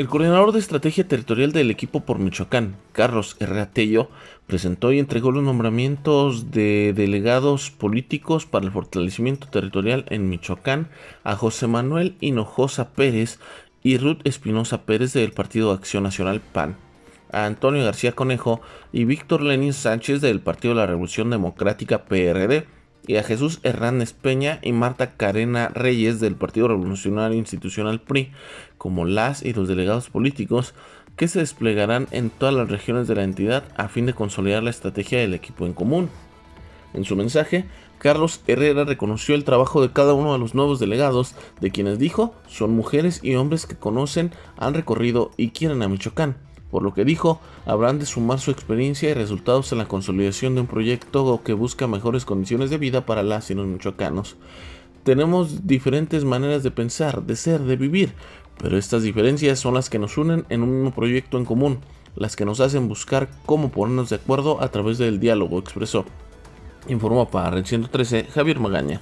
El coordinador de estrategia territorial del equipo por Michoacán, Carlos Herrera Tello, presentó y entregó los nombramientos de delegados políticos para el fortalecimiento territorial en Michoacán a José Manuel Hinojosa Pérez y Ruth Espinosa Pérez del Partido Acción Nacional PAN, a Antonio García Conejo y Víctor Lenín Sánchez del Partido de la Revolución Democrática PRD, y a Jesús Hernández Peña y Martha Carena Reyes del Partido Revolucionario Institucional PRI como las y los delegados políticos que se desplegarán en todas las regiones de la entidad a fin de consolidar la estrategia del equipo en común. En su mensaje, Carlos Herrera reconoció el trabajo de cada uno de los nuevos delegados, de quienes dijo son mujeres y hombres que conocen, han recorrido y quieren a Michoacán. Por lo que dijo, habrán de sumar su experiencia y resultados en la consolidación de un proyecto que busca mejores condiciones de vida para las y los michoacanos. Tenemos diferentes maneras de pensar, de ser, de vivir, pero estas diferencias son las que nos unen en un mismo proyecto en común, las que nos hacen buscar cómo ponernos de acuerdo a través del diálogo, expresó. Informó para Red 113 Javier Magaña.